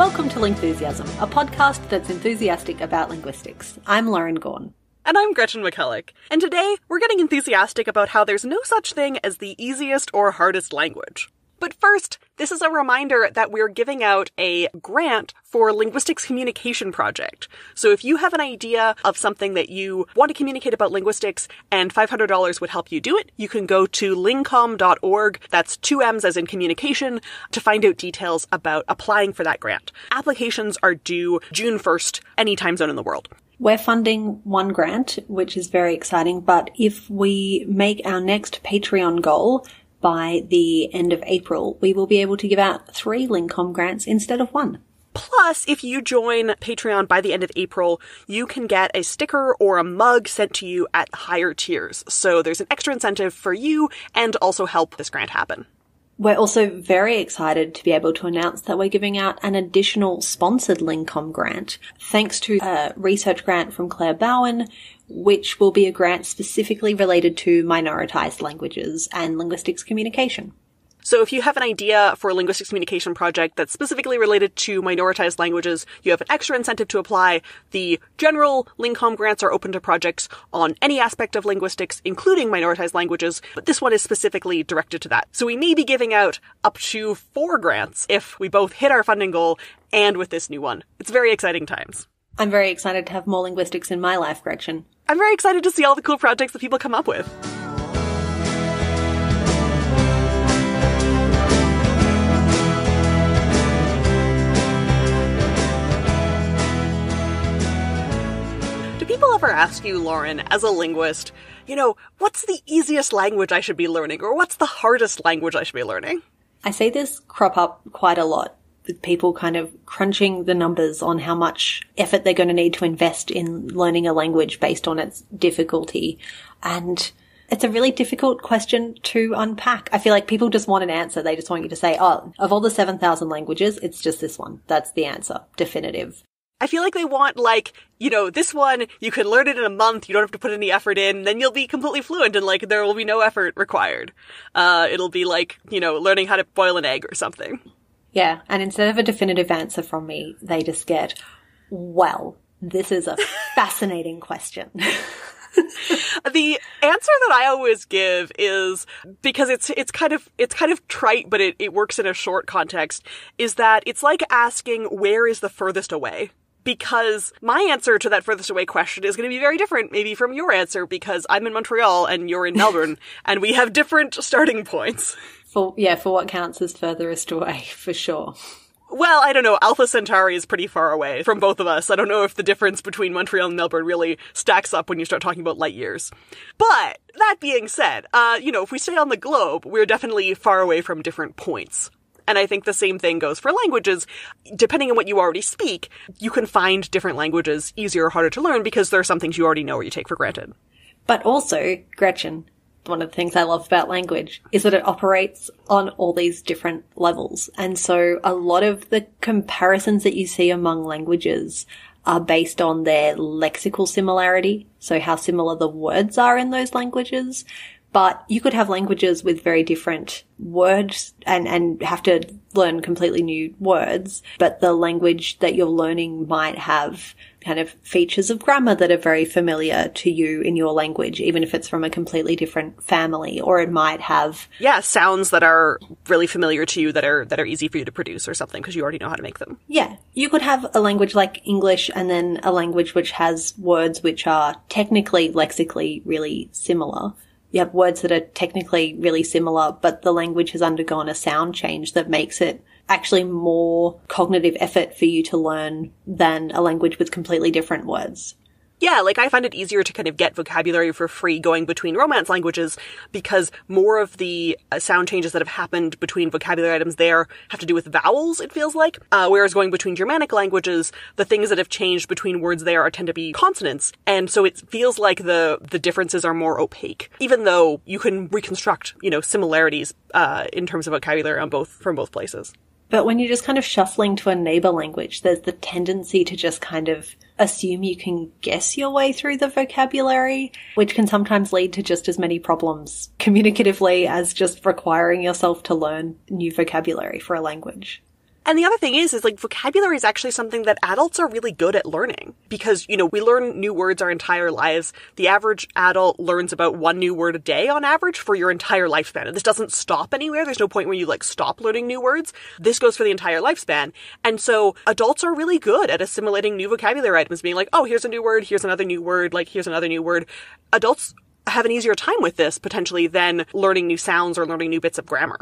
Welcome to Lingthusiasm, a podcast that's enthusiastic about linguistics. I'm Lauren Gawne. And I'm Gretchen McCulloch. And today, we're getting enthusiastic about how there's no such thing as the easiest or hardest language. But first, this is a reminder that we're giving out a grant for a linguistics communication project. So if you have an idea of something that you want to communicate about linguistics and $500 would help you do it, you can go to LingComm.org, that's 2 M's as in communication, to find out details about applying for that grant. Applications are due June 1st, any time zone in the world. We're funding one grant, which is very exciting, but if we make our next Patreon goal by the end of April, we will be able to give out 3 LingComm grants instead of 1. Plus, if you join Patreon by the end of April, you can get a sticker or a mug sent to you at higher tiers. So there's an extra incentive for you and also help this grant happen. We're also very excited to be able to announce that we're giving out an additional sponsored LingComm grant, thanks to a research grant from Claire Bowen, which will be a grant specifically related to minoritized languages and linguistics communication. So if you have an idea for a linguistics communication project that's specifically related to minoritized languages, you have an extra incentive to apply. The general LingComm grants are open to projects on any aspect of linguistics, including minoritized languages, but this one is specifically directed to that. So we may be giving out up to 4 grants if we both hit our funding goal and with this new one. It's very exciting times. I'm very excited to have more linguistics in my life, Gretchen. I'm very excited to see all the cool projects that people come up with. Ever ask you, Lauren, as a linguist, you know, what's the easiest language I should be learning, or what's the hardest language I should be learning? I see this crop up quite a lot, with people kind of crunching the numbers on how much effort they're going to need to invest in learning a language based on its difficulty. And it's a really difficult question to unpack. I feel like people just want an answer. They just want you to say, oh, of all the 7,000 languages, it's just this one. That's the answer. Definitive. I feel like they want, like, you know, this one, you can learn it in a month, you don't have to put any effort in, then you'll be completely fluent and, like, there will be no effort required. It'll be like, you know, learning how to boil an egg or something. Yeah, and instead of a definitive answer from me, they just get, well, this is a fascinating question. The answer that I always give is, because it's kind of trite, but it works in a short context, is that it's like asking, where is the furthest away? Because my answer to that furthest away question is going to be very different maybe from your answer, because I'm in Montreal and you're in Melbourne and we have different starting points. For what counts as furthest away, for sure. Well, I don't know. Alpha Centauri is pretty far away from both of us. I don't know if the difference between Montreal and Melbourne really stacks up when you start talking about light years. But that being said, you know, if we stay on the globe, we're definitely far away from different points. And I think the same thing goes for languages. Depending on what you already speak, you can find different languages easier or harder to learn because there are some things you already know or you take for granted. But also, Gretchen, one of the things I love about language is that it operates on all these different levels. And so a lot of the comparisons that you see among languages are based on their lexical similarity, so how similar the words are in those languages. But you could have languages with very different words and have to learn completely new words, but the language that you're learning might have kind of features of grammar that are very familiar to you in your language, even if it's from a completely different family, or it might have sounds that are really familiar to you that are easy for you to produce or something because you already know how to make them. Yeah. You could have a language like English and then a language which has words which are technically lexically really similar. You have words that are technically really similar, but the language has undergone a sound change that makes it actually more cognitive effort for you to learn than a language with completely different words. Yeah, like I find it easier to kind of get vocabulary for free going between Romance languages because more of the sound changes that have happened between vocabulary items there have to do with vowels, it feels like. Whereas going between Germanic languages, the things that have changed between words there tend to be consonants. And so it feels like the differences are more opaque, even though you can reconstruct, you know, similarities in terms of vocabulary from both places. But when you're just kind of shuffling to a neighbor language, there's the tendency to just kind of assume you can guess your way through the vocabulary, which can sometimes lead to just as many problems communicatively as just requiring yourself to learn new vocabulary for a language. And the other thing is like vocabulary is actually something that adults are really good at learning because, you know, we learn new words our entire lives. The average adult learns about one new word a day on average for your entire lifespan. And this doesn't stop anywhere. There's no point where you like stop learning new words. This goes for the entire lifespan. And so adults are really good at assimilating new vocabulary items, being like, oh, here's a new word. Here's another new word. Like, here's another new word. Adults have an easier time with this potentially than learning new sounds or learning new bits of grammar.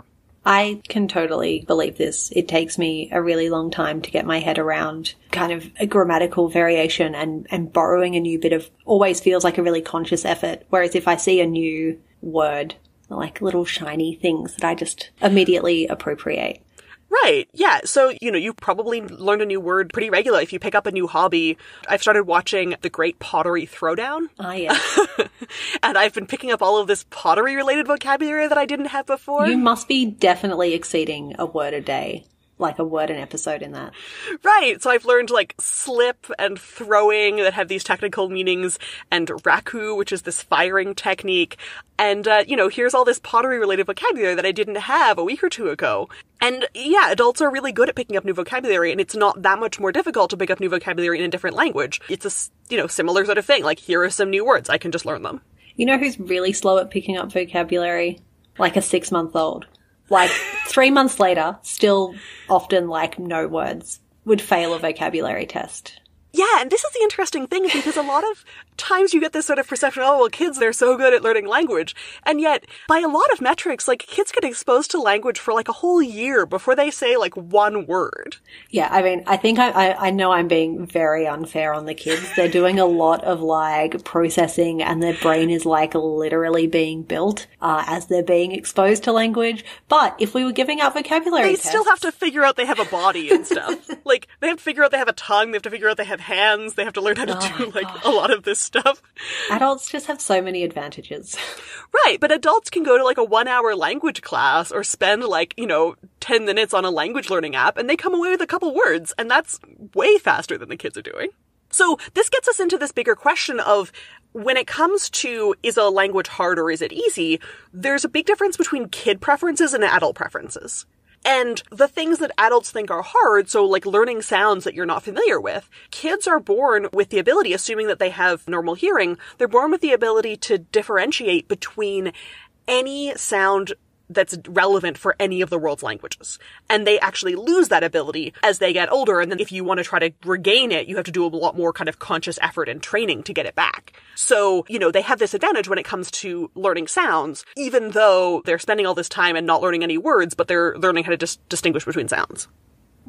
I can totally believe this. It takes me a really long time to get my head around kind of a grammatical variation and borrowing a new bit of always feels like a really conscious effort. Whereas if I see a new word, like little shiny things that I just immediately appropriate. Right. Yeah. So, you know, you probably learned a new word pretty regularly if you pick up a new hobby. I've started watching The Great Pottery Throwdown. Ah, yeah. And I've been picking up all of this pottery-related vocabulary that I didn't have before. You must be definitely exceeding a word a day. Like a word an episode in that. Right. So I've learned like slip and throwing that have these technical meanings and raku, which is this firing technique. And, you know, here's all this pottery related vocabulary that I didn't have a week or two ago. And yeah, adults are really good at picking up new vocabulary and it's not that much more difficult to pick up new vocabulary in a different language. It's a, you know, similar sort of thing. Like here are some new words. I can just learn them. You know who's really slow at picking up vocabulary? Like a 6-month-old. Like 3 months later, still often like no words would fail a vocabulary test. Yeah, and this is the interesting thing because a lot of times you get this sort of perception, oh, well, kids, they're so good at learning language. And yet, by a lot of metrics, like kids get exposed to language for like a whole year before they say like one word. Yeah, I mean, I think I know I'm being very unfair on the kids. They're doing a lot of like processing and their brain is like literally being built as they're being exposed to language. But if we were giving out vocabulary tests... They still have to figure out they have a body and stuff. Like, they have to figure out they have a tongue. They have to figure out they have hands. They have to learn how to do like a lot of this stuff. Adults just have so many advantages. Right. But adults can go to like a 1-hour language class or spend like, you know, 10 minutes on a language learning app and they come away with a couple words. And that's way faster than the kids are doing. So this gets us into this bigger question of when it comes to is a language hard or is it easy? There's a big difference between kid preferences and adult preferences. And the things that adults think are hard, so like learning sounds that you're not familiar with, kids are born with the ability, assuming that they have normal hearing, they're born with the ability to differentiate between any sound that's relevant for any of the world's languages. And they actually lose that ability as they get older. And then if you want to try to regain it, you have to do a lot more kind of conscious effort and training to get it back. So, you know, they have this advantage when it comes to learning sounds, even though they're spending all this time and not learning any words, but they're learning how to distinguish between sounds.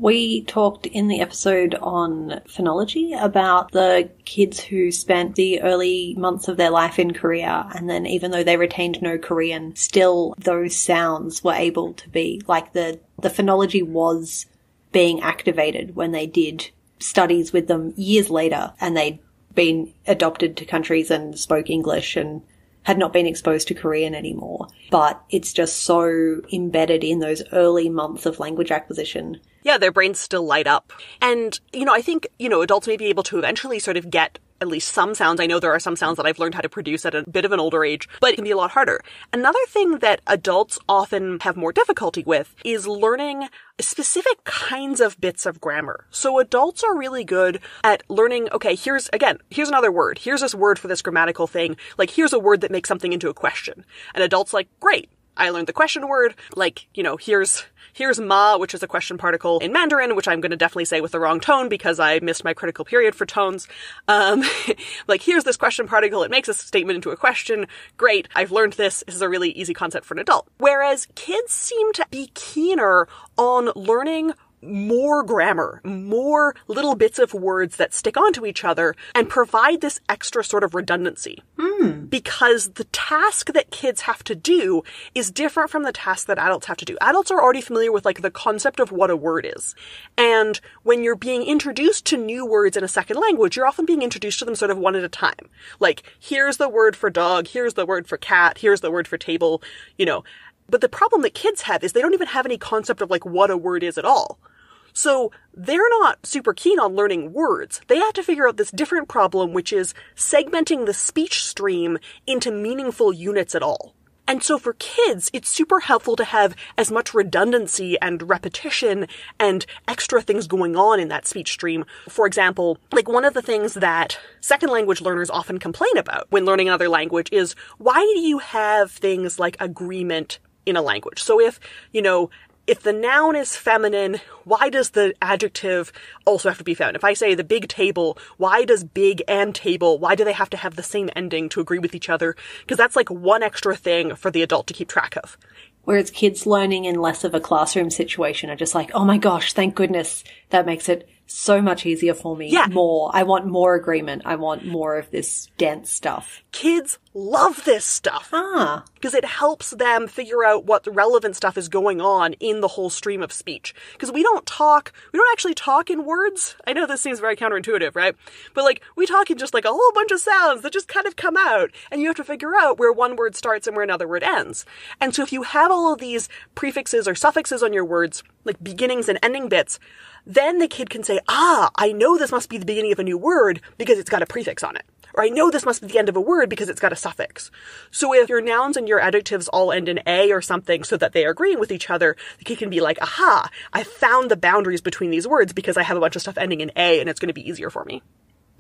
We talked in the episode on phonology about the kids who spent the early months of their life in Korea, and then even though they retained no Korean, still those sounds were able to be, like the phonology was being activated when they did studies with them years later, and they'd been adopted to countries and spoke English and had not been exposed to Korean anymore. But it's just so embedded in those early months of language acquisition. Yeah, their brains still light up. And, you know, I think, you know, adults may be able to eventually sort of get at least some sounds. I know there are some sounds that I've learned how to produce at a bit of an older age, but it can be a lot harder. Another thing that adults often have more difficulty with is learning specific kinds of bits of grammar. So adults are really good at learning, okay, here's another word. Here's this word for this grammatical thing. Like, here's a word that makes something into a question. And adults like, great. I learned the question word, like, you know, here's ma, which is a question particle in Mandarin, which I'm going to definitely say with the wrong tone because I missed my critical period for tones. Like, here's this question particle. It makes a statement into a question. Great. I've learned this. This is a really easy concept for an adult. Whereas kids seem to be keener on learning more grammar, more little bits of words that stick onto each other and provide this extra sort of redundancy. Because the task that kids have to do is different from the task that adults have to do. Adults are already familiar with like the concept of what a word is. And when you're being introduced to new words in a second language, you're often being introduced to them sort of one at a time. Like, here's the word for dog, here's the word for cat, here's the word for table, you know. But the problem that kids have is they don't even have any concept of like what a word is at all. So they're not super keen on learning words. They have to figure out this different problem, which is segmenting the speech stream into meaningful units at all. And so for kids, it's super helpful to have as much redundancy and repetition and extra things going on in that speech stream. For example, like one of the things that second language learners often complain about when learning another language is, why do you have things like agreement in a language? So if, you know, if the noun is feminine, why does the adjective also have to be feminine? If I say the big table, why does big and table, why do they have to have the same ending to agree with each other? Because that's like one extra thing for the adult to keep track of. Whereas kids learning in less of a classroom situation are just like, oh my gosh, thank goodness, that makes it so much easier for me. Yeah. More. I want more agreement. I want more of this dense stuff. Kids love this stuff. Ah. Because it helps them figure out what the relevant stuff is going on in the whole stream of speech. Because we don't actually talk in words. I know this seems very counterintuitive, right? But like, we talk in just like a whole bunch of sounds that just kind of come out, and you have to figure out where one word starts and where another word ends. And so if you have all of these prefixes or suffixes on your words, like beginnings and ending bits, then the kid can say, ah, I know this must be the beginning of a new word because it's got a prefix on it. Or I know this must be the end of a word because it's got a suffix. So if your nouns and your adjectives all end in A or something so that they are agreeing with each other, the kid can be like, aha, I found the boundaries between these words because I have a bunch of stuff ending in A and it's going to be easier for me.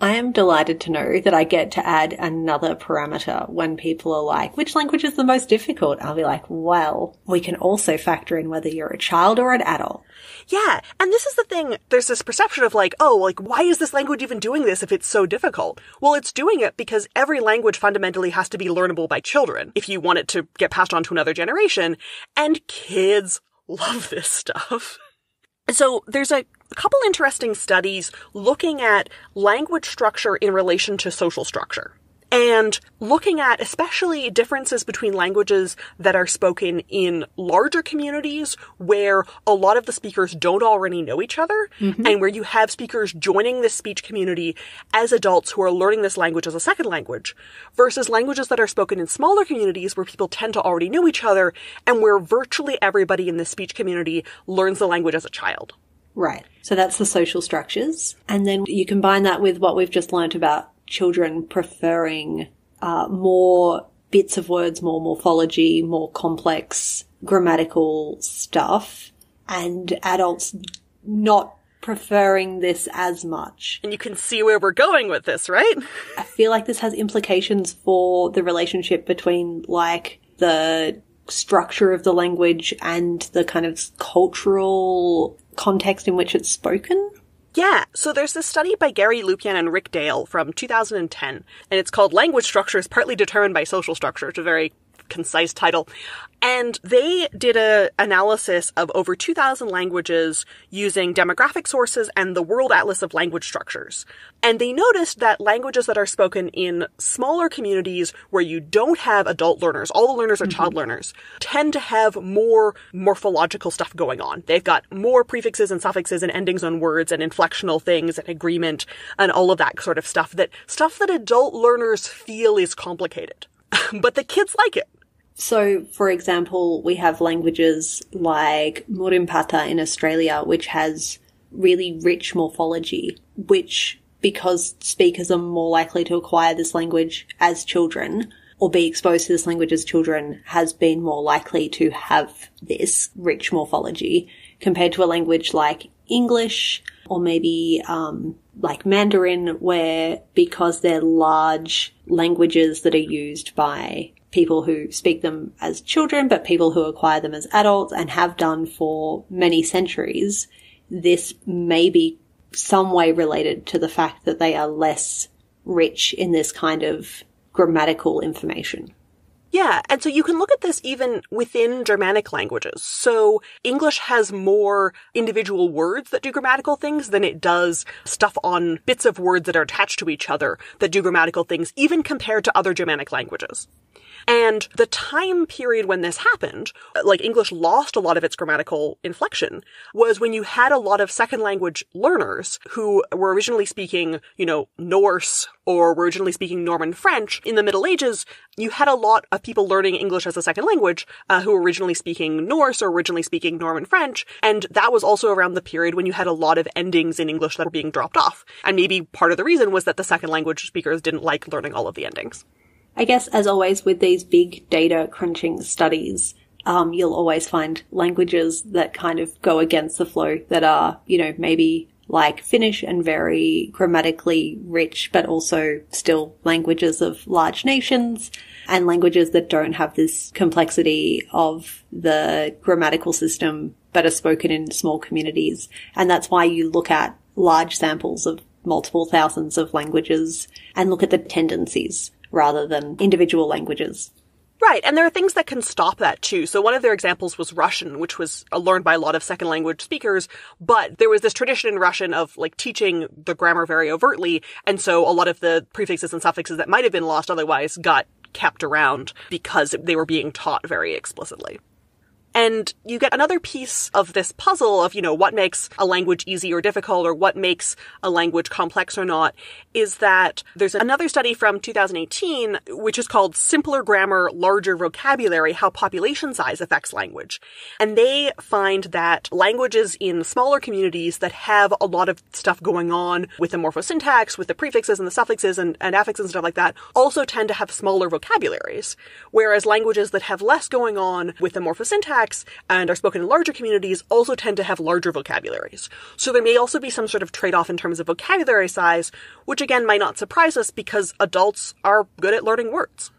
I am delighted to know that I get to add another parameter when people are like, which language is the most difficult? I'll be like, well, we can also factor in whether you're a child or an adult. Yeah. And this is the thing. There's this perception of like, oh, like, why is this language even doing this if it's so difficult? Well, it's doing it because every language fundamentally has to be learnable by children if you want it to get passed on to another generation. And kids love this stuff. So there's a couple interesting studies looking at language structure in relation to social structure, and looking at especially differences between languages that are spoken in larger communities where a lot of the speakers don't already know each other, mm-hmm. and where you have speakers joining this speech community as adults who are learning this language as a second language, versus languages that are spoken in smaller communities where people tend to already know each other and where virtually everybody in the speech community learns the language as a child. Right. So that's the social structures. And then you combine that with what we've just learnt about children preferring more bits of words, more morphology, more complex grammatical stuff, and adults not preferring this as much. And you can see where we're going with this, right? I feel like this has implications for the relationship between, like, the structure of the language and the kind of cultural context in which it's spoken? Yeah. So there's this study by Gary Lupien and Rick Dale from 2010, and it's called Language Structures Partly Determined by Social Structure. It's a very concise title. And they did an analysis of over 2,000 languages using demographic sources and the World Atlas of Language Structures. And they noticed that languages that are spoken in smaller communities where you don't have adult learners, all the learners are mm-hmm. child learners, tend to have more morphological stuff going on. They've got more prefixes and suffixes and endings on words and inflectional things and agreement and all of that sort of stuff that adult learners feel is complicated. But the kids like it. So, for example, we have languages like Murimpata in Australia, which has really rich morphology, which, because speakers are more likely to acquire this language as children or be exposed to this language as children, has been more likely to have this rich morphology compared to a language like English or maybe like Mandarin, where, because they're large languages that are used by people who speak them as children, but people who acquire them as adults and have done for many centuries, this may be some way related to the fact that they are less rich in this kind of grammatical information. Yeah, and so you can look at this even within Germanic languages. So English has more individual words that do grammatical things than it does stuff on bits of words that are attached to each other that do grammatical things, even compared to other Germanic languages. And the time period when this happened, like English lost a lot of its grammatical inflection, was when you had a lot of second language learners who were originally speaking, you know, Norse or were originally speaking Norman French. In the Middle Ages, you had a lot of people learning English as a second language who were originally speaking Norse or originally speaking Norman French. And that was also around the period when you had a lot of endings in English that were being dropped off. And maybe part of the reason was that the second language speakers didn't like learning all of the endings. I guess, as always, with these big data crunching studies, you'll always find languages that kind of go against the flow, that are, you know, maybe like Finnish and very grammatically rich, but also still languages of large nations, and languages that don't have this complexity of the grammatical system but are spoken in small communities. And that's why you look at large samples of multiple thousands of languages and look at the tendencies rather than individual languages. Right. And there are things that can stop that too. So one of their examples was Russian, which was learned by a lot of second language speakers. But there was this tradition in Russian of like teaching the grammar very overtly. And so a lot of the prefixes and suffixes that might have been lost otherwise got kept around because they were being taught very explicitly. And you get another piece of this puzzle of, you know, what makes a language easy or difficult, or what makes a language complex or not, is that there's another study from 2018, which is called Simpler Grammar, Larger Vocabulary, How Population Size Affects Language. And they find that languages in smaller communities that have a lot of stuff going on with the morphosyntax, with the prefixes and the suffixes and affixes and stuff like that, also tend to have smaller vocabularies. Whereas languages that have less going on with the morphosyntax and are spoken in larger communities also tend to have larger vocabularies. So there may also be some sort of trade-off in terms of vocabulary size, which again might not surprise us because adults are good at learning words.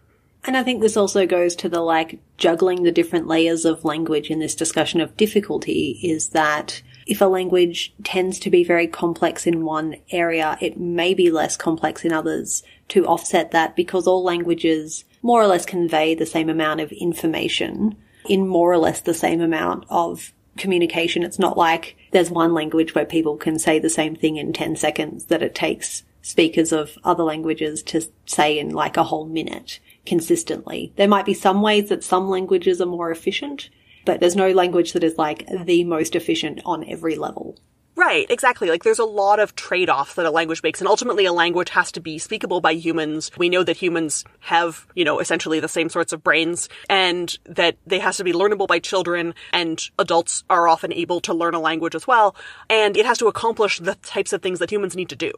And I think this also goes to the like juggling the different layers of language in this discussion of difficulty, is that if a language tends to be very complex in one area, it may be less complex in others to offset that, because all languages more or less convey the same amount of information in more or less the same amount of communication. It's not like there's one language where people can say the same thing in 10 seconds that it takes speakers of other languages to say in like a whole minute consistently. There might be some ways that some languages are more efficient, but there's no language that is like the most efficient on every level. Right, exactly. Like, there's a lot of trade-offs that a language makes, and ultimately a language has to be speakable by humans. We know that humans have, you know, essentially the same sorts of brains, and that they has to be learnable by children, and adults are often able to learn a language as well, and it has to accomplish the types of things that humans need to do.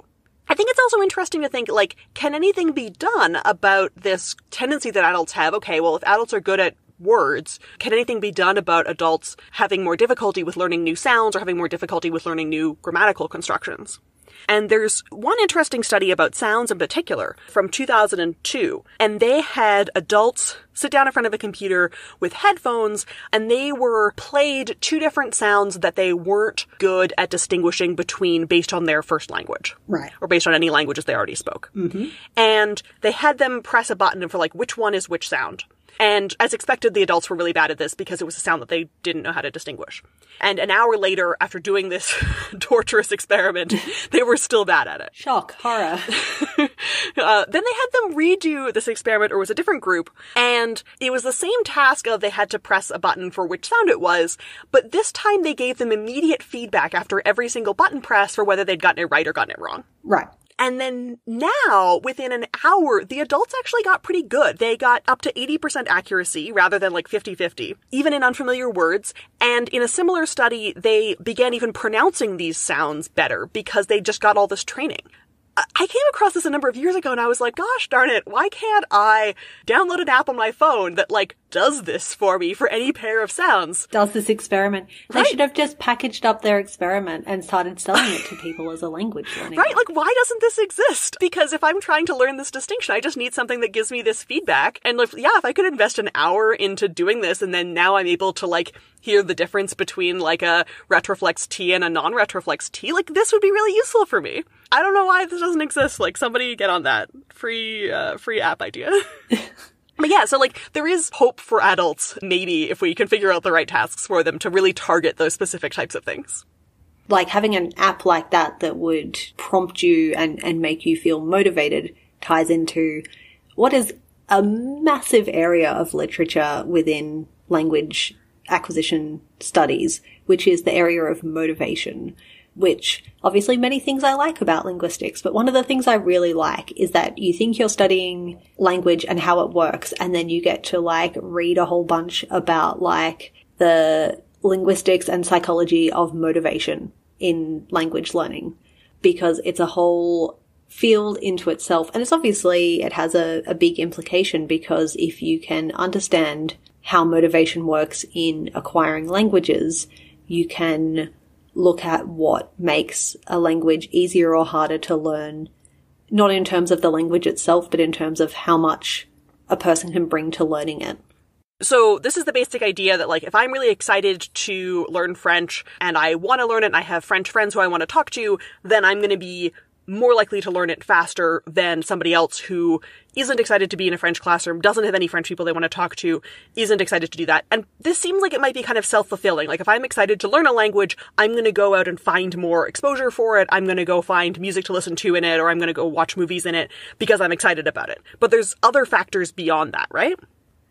I think it's also interesting to think, like, can anything be done about this tendency that adults have? Okay, well, if adults are good at words, can anything be done about adults having more difficulty with learning new sounds or having more difficulty with learning new grammatical constructions? And there's one interesting study about sounds in particular from 2002, and they had adults sit down in front of a computer with headphones, and they were played two different sounds that they weren't good at distinguishing between based on their first language. Right. Or based on any languages they already spoke. Mm-hmm. And they had them press a button for like which one is which sound. And as expected, the adults were really bad at this because it was a sound that they didn't know how to distinguish. And an hour later, after doing this torturous experiment, they were still bad at it. Shock, horror. Then they had them redo this experiment, or it was a different group, and it was the same task of they had to press a button for which sound it was, but this time they gave them immediate feedback after every single button press for whether they'd gotten it right or gotten it wrong. Right. And then now, within an hour, the adults actually got pretty good. They got up to 80% accuracy rather than like 50-50, even in unfamiliar words. And in a similar study, they began even pronouncing these sounds better because they just got all this training. I came across this a number of years ago and I was like, gosh darn it, why can't I download an app on my phone that like does this for me for any pair of sounds? Does this experiment. Right. They should have just packaged up their experiment and started selling it to people as a language learning. Right, like why doesn't this exist? Because if I'm trying to learn this distinction, I just need something that gives me this feedback. And if I could invest an hour into doing this, and then now I'm able to like hear the difference between like a retroflex T and a non-retroflex T, like this would be really useful for me. I don't know why this doesn't exist. Like, somebody get on that. Free app idea. But yeah, so like there is hope for adults, maybe, if we can figure out the right tasks for them to really target those specific types of things. Like having an app like that that would prompt you and make you feel motivated ties into what is a massive area of literature within language acquisition studies, which is the area of motivation. Which obviously many things I like about linguistics, but one of the things I really like is that you think you're studying language and how it works, and then you get to like read a whole bunch about like the linguistics and psychology of motivation in language learning, because it's a whole field into itself. And it's obviously, it has a big implication, because if you can understand how motivation works in acquiring languages, you can look at what makes a language easier or harder to learn, not in terms of the language itself, but in terms of how much a person can bring to learning it. So this is the basic idea that, like, if I'm really excited to learn French and I want to learn it and I have French friends who I want to talk to, then I'm going to be more likely to learn it faster than somebody else who isn't excited to be in a French classroom, doesn't have any French people they want to talk to, isn't excited to do that. And this seems like it might be kind of self-fulfilling. Like, if I'm excited to learn a language, I'm going to go out and find more exposure for it. I'm going to go find music to listen to in it, or I'm going to go watch movies in it because I'm excited about it. But there's other factors beyond that, right?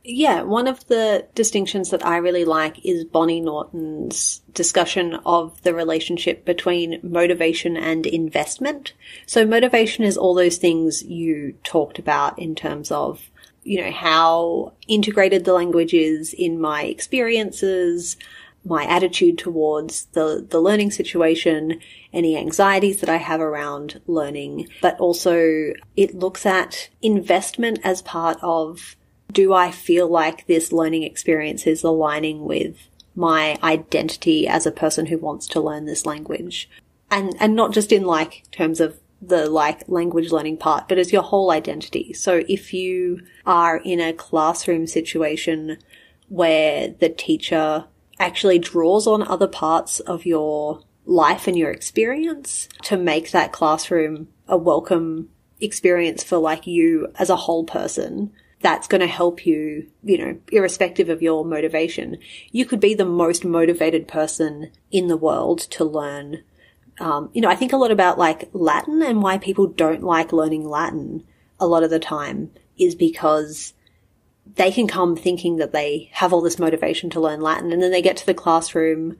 Yeah, one of the distinctions that I really like is Bonnie Norton's discussion of the relationship between motivation and investment. So motivation is all those things you talked about in terms of, you know, how integrated the language is in my experiences, my attitude towards the learning situation, any anxieties that I have around learning. But also it looks at investment as part of, do I feel like this learning experience is aligning with my identity as a person who wants to learn this language? And not just in, like, terms of the, like, language learning part, but as your whole identity. So if you are in a classroom situation where the teacher actually draws on other parts of your life and your experience to make that classroom a welcome experience for, like, you as a whole person, that's going to help you, you know, irrespective of your motivation. You could be the most motivated person in the world to learn. You know, I think a lot about, like, Latin, and why people don't like learning Latin a lot of the time is because they can come thinking that they have all this motivation to learn Latin, and then they get to the classroom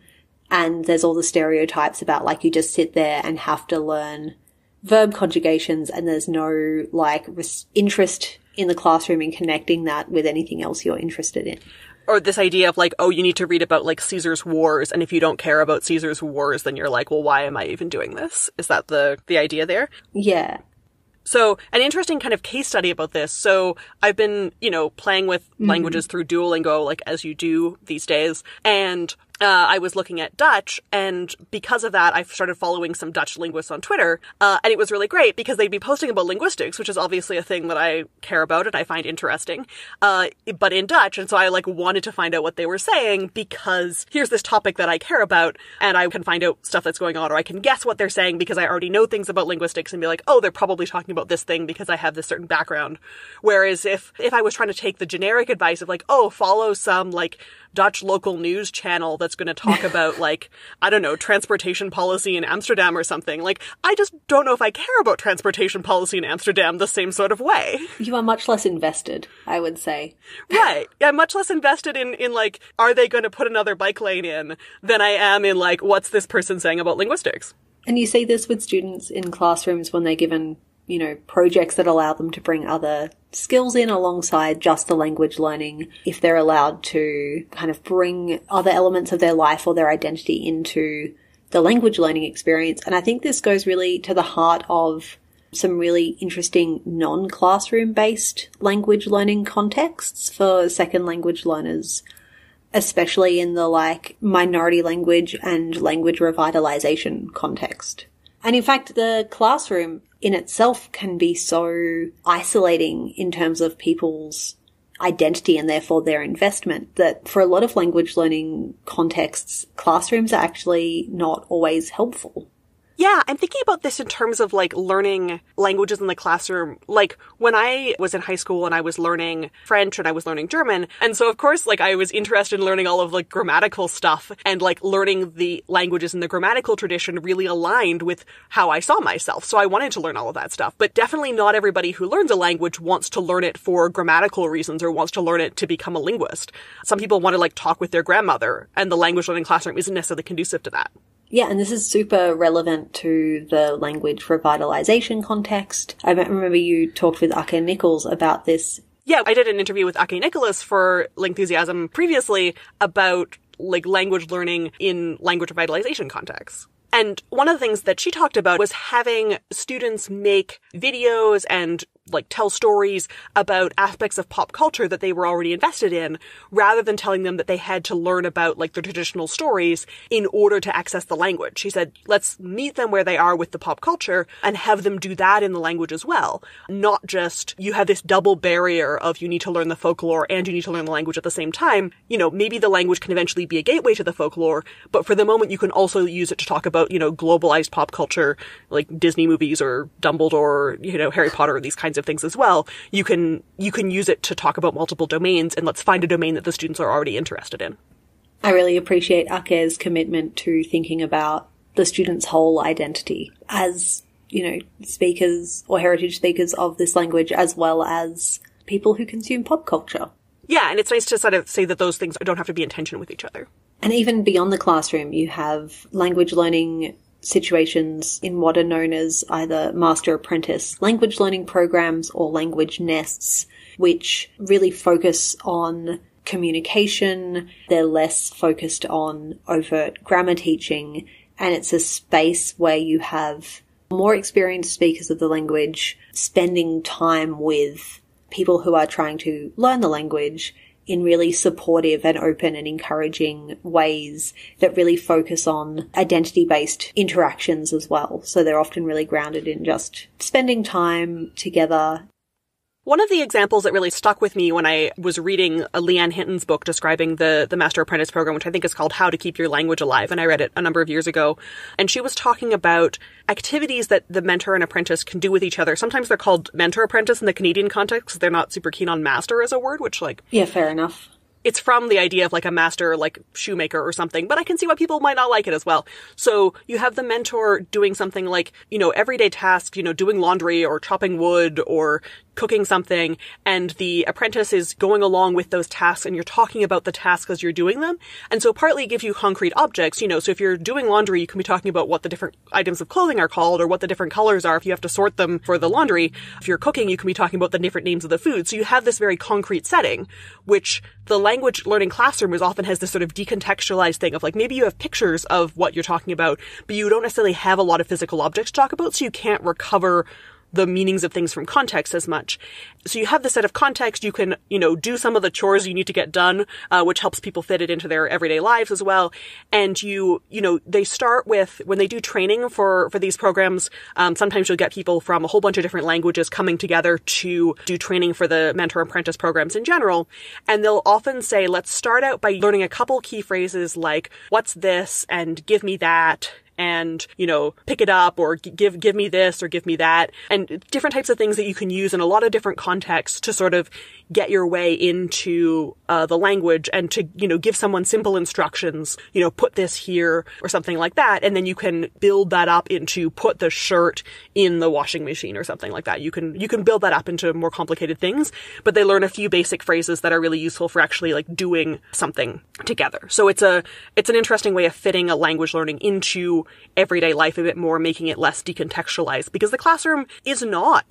and there's all the stereotypes about, like, you just sit there and have to learn verb conjugations, and there's no, like, interest in the classroom and connecting that with anything else you're interested in. Or this idea of, like, oh, you need to read about, like, Caesar's wars, and if you don't care about Caesar's wars, then you're like, well, why am I even doing this? Is that the idea there? Yeah. So an interesting kind of case study about this. So I've been, you know, playing with languages through Duolingo, like, as you do these days. And I was looking at Dutch, and because of that, I started following some Dutch linguists on Twitter, and it was really great because they'd be posting about linguistics, which is obviously a thing that I care about and I find interesting, but in Dutch. And so I, like, wanted to find out what they were saying, because here's this topic that I care about, and I can find out stuff that's going on, or I can guess what they're saying because I already know things about linguistics and be like, oh, they're probably talking about this thing because I have this certain background. Whereas if I was trying to take the generic advice of, like, oh, follow some, like, Dutch local news channel that's going to talk about, like, I don't know, transportation policy in Amsterdam or something. Like, I just don't know if I care about transportation policy in Amsterdam the same sort of way. You are much less invested, I would say. Right. Yeah, much less invested in like, are they going to put another bike lane in, than I am in, like, what's this person saying about linguistics? And you see this with students in classrooms when they're given, you know, projects that allow them to bring other skills in alongside just the language learning. If they're allowed to kind of bring other elements of their life or their identity into the language learning experience. And I think this goes really to the heart of some really interesting non-classroom based language learning contexts for second language learners, especially in the, like, minority language and language revitalization context. And in fact, the classroom in itself can be so isolating in terms of people's identity and therefore their investment, that for a lot of language learning contexts, classrooms are actually not always helpful. Yeah, I'm thinking about this in terms of, like, learning languages in the classroom. Like, when I was in high school and I was learning French and I was learning German, and so, of course, like, I was interested in learning all of, like, grammatical stuff, and, like, learning the languages in the grammatical tradition really aligned with how I saw myself. So I wanted to learn all of that stuff. But definitely not everybody who learns a language wants to learn it for grammatical reasons or wants to learn it to become a linguist. Some people want to, like, talk with their grandmother, and the language learning classroom isn't necessarily conducive to that. Yeah, and this is super relevant to the language revitalization context. I remember you talked with Ake Nichols about this. Yeah, I did an interview with Ake Nichols for Lingthusiasm previously about, like, language learning in language revitalization contexts. And one of the things that she talked about was having students make videos and like tell stories about aspects of pop culture that they were already invested in, rather than telling them that they had to learn about like the traditional stories in order to access the language. She said, let's meet them where they are with the pop culture and have them do that in the language as well. Not just you have this double barrier of you need to learn the folklore and you need to learn the language at the same time. You know, maybe the language can eventually be a gateway to the folklore, but for the moment you can also use it to talk about, you know, globalized pop culture, like Disney movies or Dumbledore, or, you know, Harry Potter, these kinds of things as well. You can use it to talk about multiple domains, and let's find a domain that the students are already interested in. I really appreciate Ake's commitment to thinking about the students' whole identity as, you know, speakers or heritage speakers of this language, as well as people who consume pop culture. Yeah, and it's nice to sort of say that those things don't have to be in tension with each other. And even beyond the classroom, you have language learning situations in what are known as either master apprentice language learning programs or language nests, which really focus on communication. They're less focused on overt grammar teaching, and it's a space where you have more experienced speakers of the language spending time with people who are trying to learn the language in really supportive and open and encouraging ways that really focus on identity-based interactions as well. So they're often really grounded in just spending time together. One of the examples that really stuck with me when I was reading Leanne Hinton's book describing the Master Apprentice program, which I think is called How to Keep Your Language Alive, and I read it a number of years ago, and she was talking about activities that the mentor and apprentice can do with each other. Sometimes they're called mentor-apprentice in the Canadian context. They're not super keen on master as a word, which like... Yeah, fair enough. It's from the idea of like a master, like shoemaker or something, but I can see why people might not like it as well. So you have the mentor doing something like, you know, everyday tasks, you know, doing laundry or chopping wood or cooking something, and the apprentice is going along with those tasks and you're talking about the tasks as you're doing them. And so partly it gives you concrete objects, you know, so if you're doing laundry, you can be talking about what the different items of clothing are called or what the different colors are if you have to sort them for the laundry. If you're cooking, you can be talking about the different names of the food. So you have this very concrete setting, which the language learning classroom is often has this sort of decontextualized thing of like, maybe you have pictures of what you're talking about, but you don't necessarily have a lot of physical objects to talk about, so you can't recover the meanings of things from context as much. So you have the set of context. You can, you know, do some of the chores you need to get done, which helps people fit it into their everyday lives as well. And you know, they start with, when they do training for these programs, sometimes you'll get people from a whole bunch of different languages coming together to do training for the mentor apprentice programs in general. And they'll often say, let's start out by learning a couple key phrases like, what's this? And give me that. And, you know, pick it up, or give me this, or give me that, and different types of things that you can use in a lot of different contexts to sort of get your way into the language, and to, you know, give someone simple instructions, you know, put this here or something like that. And then you can build that up into put the shirt in the washing machine or something like that. You can build that up into more complicated things, but they learn a few basic phrases that are really useful for actually like doing something together. So it's an interesting way of fitting a language learning into everyday life a bit more, making it less decontextualized, because the classroom is not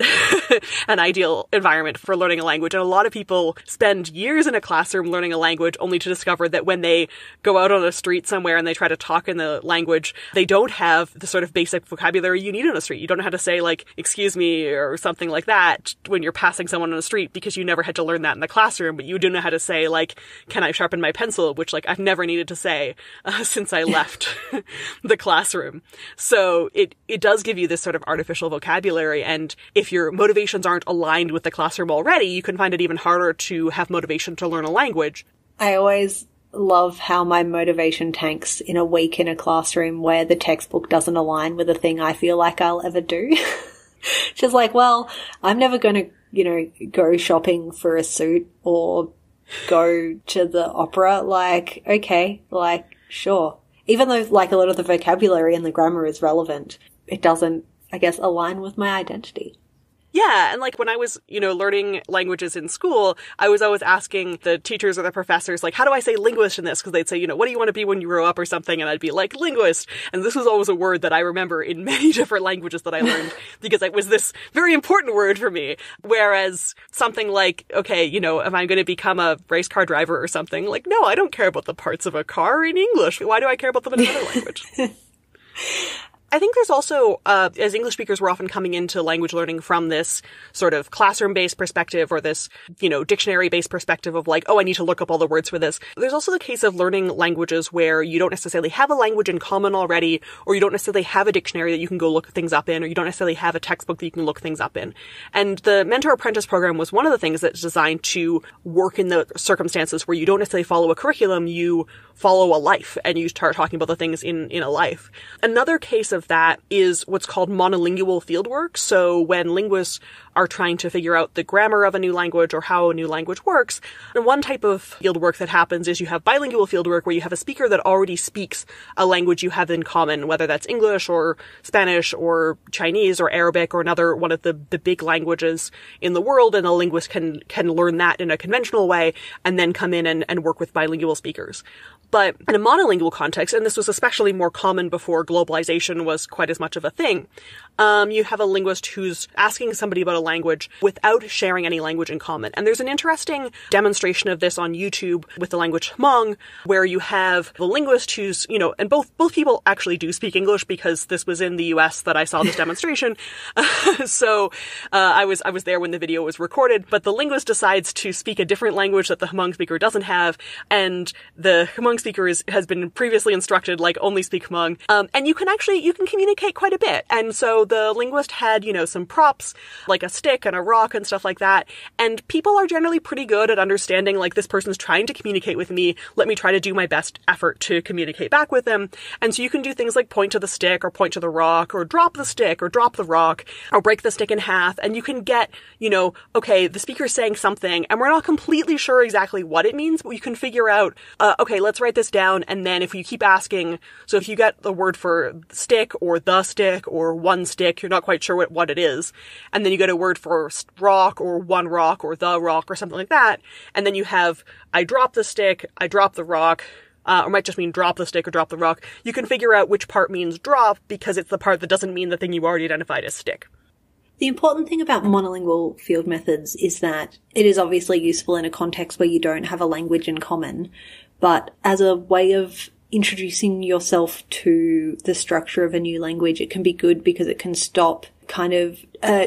an ideal environment for learning a language. And a lot of people spend years in a classroom learning a language only to discover that when they go out on a street somewhere and they try to talk in the language, they don't have the sort of basic vocabulary you need on a street. You don't know how to say like, excuse me or something like that when you're passing someone on the street, because you never had to learn that in the classroom, but you do know how to say like, can I sharpen my pencil? Which like I've never needed to say since I left the classroom. So it does give you this sort of artificial vocabulary. And if your motivations aren't aligned with the classroom already, you can find it even harder to have motivation to learn a language. I always love how my motivation tanks in a week in a classroom where the textbook doesn't align with a thing I feel like I'll ever do. Just like, well, I'm never going to, you know, go shopping for a suit or go to the opera. Like, okay, like, sure. Even though, like, a lot of the vocabulary and the grammar is relevant, it doesn't, I guess, align with my identity. Yeah, and like when I was, you know, learning languages in school, I was always asking the teachers or the professors, like, how do I say linguist in this? Because they'd say, you know, what do you want to be when you grow up or something? And I'd be like, linguist. And this was always a word that I remember in many different languages that I learned, because it was this very important word for me. Whereas something like, okay, you know, am I going to become a race car driver or something? Like, no, I don't care about the parts of a car in English. Why do I care about them in another language? I think there's also, as English speakers, we're often coming into language learning from this sort of classroom-based perspective or this, you know, dictionary-based perspective of like, oh, I need to look up all the words for this. There's also the case of learning languages where you don't necessarily have a language in common already, or you don't necessarily have a dictionary that you can go look things up in, or you don't necessarily have a textbook that you can look things up in. And the mentor-apprentice program was one of the things that's designed to work in the circumstances where you don't necessarily follow a curriculum, you follow a life, and you start talking about the things in a life. Another case of that is what's called monolingual fieldwork. So when linguists are trying to figure out the grammar of a new language or how a new language works, and one type of fieldwork that happens is you have bilingual fieldwork where you have a speaker that already speaks a language you have in common, whether that's English or Spanish or Chinese or Arabic or another one of the big languages in the world, and a linguist can learn that in a conventional way and then come in and work with bilingual speakers. But in a monolingual context, and this was especially more common before globalization was quite as much of a thing, you have a linguist who's asking somebody about a language without sharing any language in common. And there's an interesting demonstration of this on YouTube with the language Hmong, where you have the linguist who's, you know, and both people actually do speak English, because this was in the US that I saw this demonstration. I was there when the video was recorded, but the linguist decides to speak a different language that the Hmong speaker doesn't have, and the Hmong speaker has been previously instructed, like, only speak Hmong. And you can communicate quite a bit. And so the linguist had, you know, some props, like a stick and a rock and stuff like that. And people are generally pretty good at understanding, like, this person's trying to communicate with me. Let me try to do my best effort to communicate back with them. And so you can do things like point to the stick or point to the rock or drop the stick or drop the rock or break the stick in half. And you can get, you know, okay, the speaker's saying something and we're not completely sure exactly what it means, but you can figure out, okay, let's write this down. And then if you keep asking, so if you get the word for stick or the stick or one stick, you're not quite sure what it is. And then you get a word for rock or one rock or the rock or something like that. And then you have, I drop the stick, I drop the rock, or might just mean drop the stick or drop the rock. You can figure out which part means drop because it's the part that doesn't mean the thing you already identified as stick. The important thing about monolingual field methods is that it is obviously useful in a context where you don't have a language in common, but as a way of introducing yourself to the structure of a new language, it can be good because it can stop kind of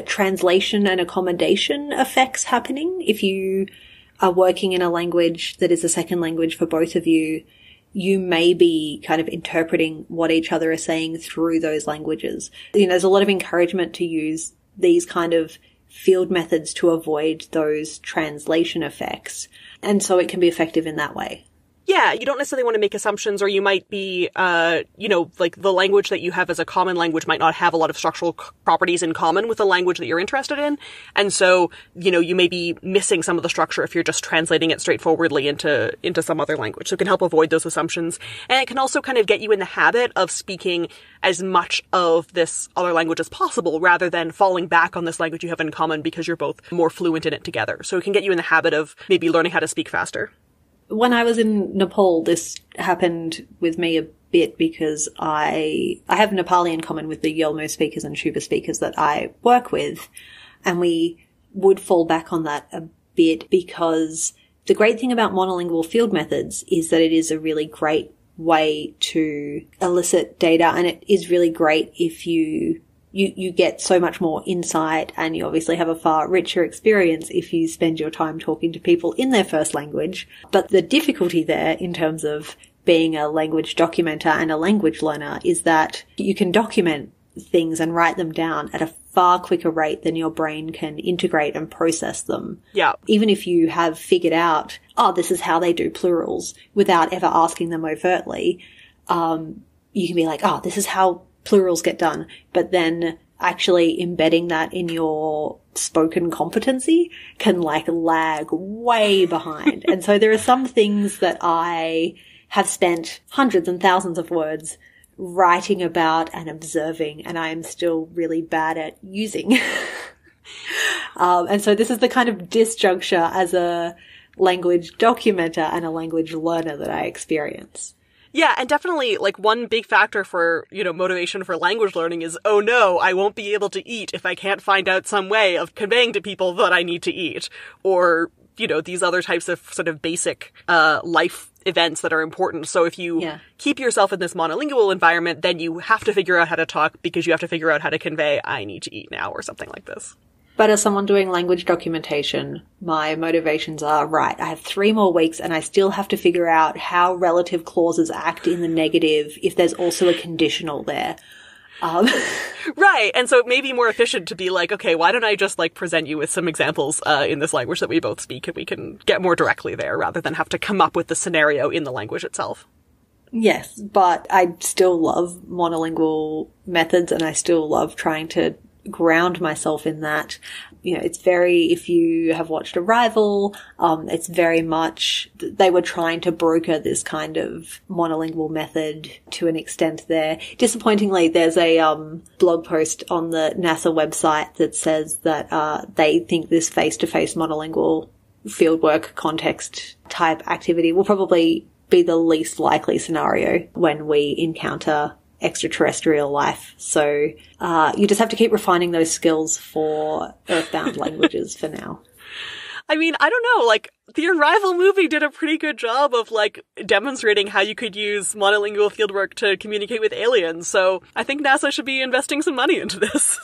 translation and accommodation effects happening. If you are working in a language that is a second language for both of you, you may be kind of interpreting what each other are saying through those languages. You know, there's a lot of encouragement to use these kind of field methods to avoid those translation effects. And so it can be effective in that way. Yeah, you don't necessarily want to make assumptions, or you might be, you know, like the language that you have as a common language might not have a lot of structural properties in common with the language that you're interested in. And so, you know, you may be missing some of the structure if you're just translating it straightforwardly into some other language. So it can help avoid those assumptions. And it can also kind of get you in the habit of speaking as much of this other language as possible rather than falling back on this language you have in common because you're both more fluent in it together. So it can get you in the habit of maybe learning how to speak faster. When I was in Nepal, this happened with me a bit because I have Nepali in common with the Yolmo speakers and Shuba speakers that I work with, and we would fall back on that a bit because the great thing about monolingual field methods is that it is a really great way to elicit data, and it is really great if you get so much more insight, and you obviously have a far richer experience if you spend your time talking to people in their first language. But the difficulty there in terms of being a language documenter and a language learner is that you can document things and write them down at a far quicker rate than your brain can integrate and process them. Yeah. Even if you have figured out, oh, this is how they do plurals without ever asking them overtly, you can be like, oh, this is how plurals get done, but then actually embedding that in your spoken competency can like lag way behind. And so there are some things that I have spent hundreds and thousands of words writing about and observing, and I am still really bad at using. And so this is the kind of disjuncture as a language documenter and a language learner that I experience. Yeah, and definitely, like, one big factor for, you know, motivation for language learning is, oh no, I won't be able to eat if I can't find out some way of conveying to people that I need to eat. Or you know, these other types of sort of basic life events that are important. So if you keep yourself in this monolingual environment, then you have to figure out how to talk because you have to figure out how to convey, I need to eat now or something like this. But as someone doing language documentation, my motivations are, right, I have 3 more weeks and I still have to figure out how relative clauses act in the negative if there's also a conditional there. Right. And so it may be more efficient to be like, okay, why don't I just like present you with some examples in this language that we both speak and we can get more directly there rather than have to come up with the scenario in the language itself. Yes, but I still love monolingual methods and I still love trying to ground myself in that. You know, it's very, if you have watched Arrival, it's very much, they were trying to broker this kind of monolingual method to an extent there. Disappointingly, there's a blog post on the NASA website that says that they think this face-to-face monolingual fieldwork context type activity will probably be the least likely scenario when we encounter extraterrestrial life. So you just have to keep refining those skills for earthbound languages for now. I mean, I don't know, like the Arrival movie did a pretty good job of like demonstrating how you could use monolingual fieldwork to communicate with aliens. So I think NASA should be investing some money into this.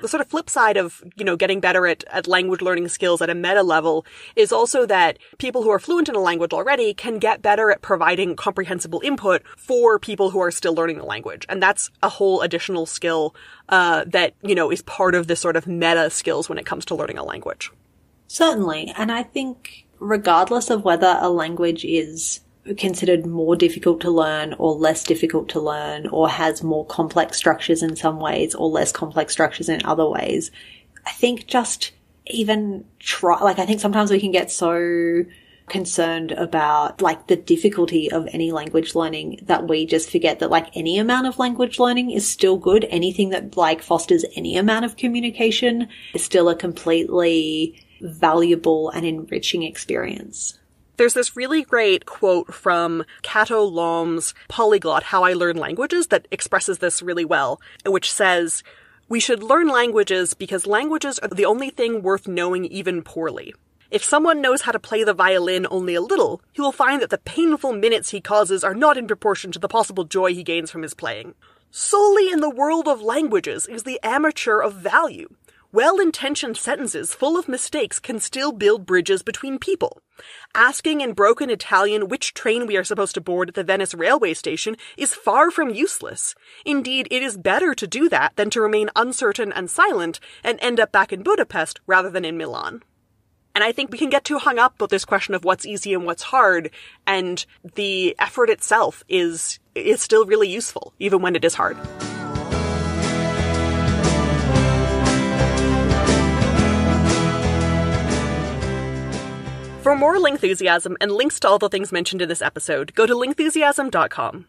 The sort of flip side of, you know, getting better at language learning skills at a meta level is also that people who are fluent in a language already can get better at providing comprehensible input for people who are still learning the language. And that's a whole additional skill that, you know, is part of this sort of meta skills when it comes to learning a language. Certainly. And I think regardless of whether a language is considered more difficult to learn or less difficult to learn or has more complex structures in some ways or less complex structures in other ways, I think just even try, like I think sometimes we can get so concerned about like the difficulty of any language learning that we just forget that like any amount of language learning is still good. Anything that like fosters any amount of communication is still a completely valuable and enriching experience. There's this really great quote from Cato Lom's Polyglot, How I Learn Languages, that expresses this really well, which says, "We should learn languages because languages are the only thing worth knowing even poorly. If someone knows how to play the violin only a little, he will find that the painful minutes he causes are not in proportion to the possible joy he gains from his playing. Solely in the world of languages is the amateur of value. Well-intentioned sentences full of mistakes can still build bridges between people. Asking in broken Italian which train we are supposed to board at the Venice railway station is far from useless. Indeed, it is better to do that than to remain uncertain and silent and end up back in Budapest rather than in Milan." And I think we can get too hung up with this question of what's easy and what's hard, and the effort itself is still really useful, even when it is hard. For more Lingthusiasm and links to all the things mentioned in this episode, go to lingthusiasm.com.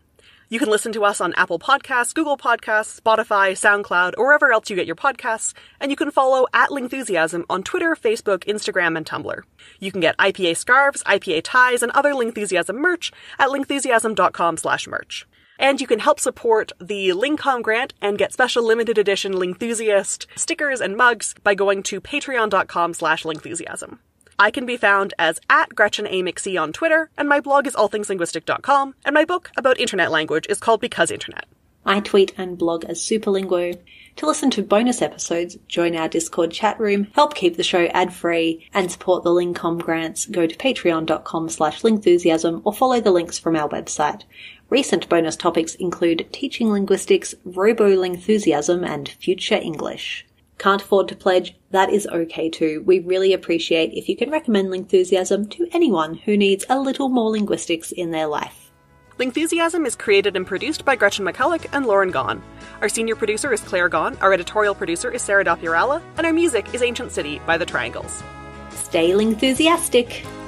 You can listen to us on Apple Podcasts, Google Podcasts, Spotify, SoundCloud, or wherever else you get your podcasts, and you can follow @Lingthusiasm on Twitter, Facebook, Instagram, and Tumblr. You can get IPA scarves, IPA ties, and other Lingthusiasm merch at lingthusiasm.com/merch. And you can help support the LingComm grant and get special limited edition Lingthusiast stickers and mugs by going to patreon.com/Lingthusiasm. I can be found as @GretchenAMcC on Twitter, and my blog is allthingslinguistic.com, and my book about internet language is called Because Internet. I tweet and blog as Superlinguo. To listen to bonus episodes, join our Discord chat room, help keep the show ad-free, and support the LingComm grants, go to patreon.com/Lingthusiasm or follow the links from our website. Recent bonus topics include teaching linguistics, robo-Lingthusiasm, and future English. Can't afford to pledge? That is okay too. We really appreciate if you can recommend Lingthusiasm to anyone who needs a little more linguistics in their life. Lingthusiasm is created and produced by Gretchen McCulloch and Lauren Gawne. Our senior producer is Claire Gawne, our editorial producer is Sarah Dapuralla, and our music is Ancient City by The Triangles. Stay Lingthusiastic!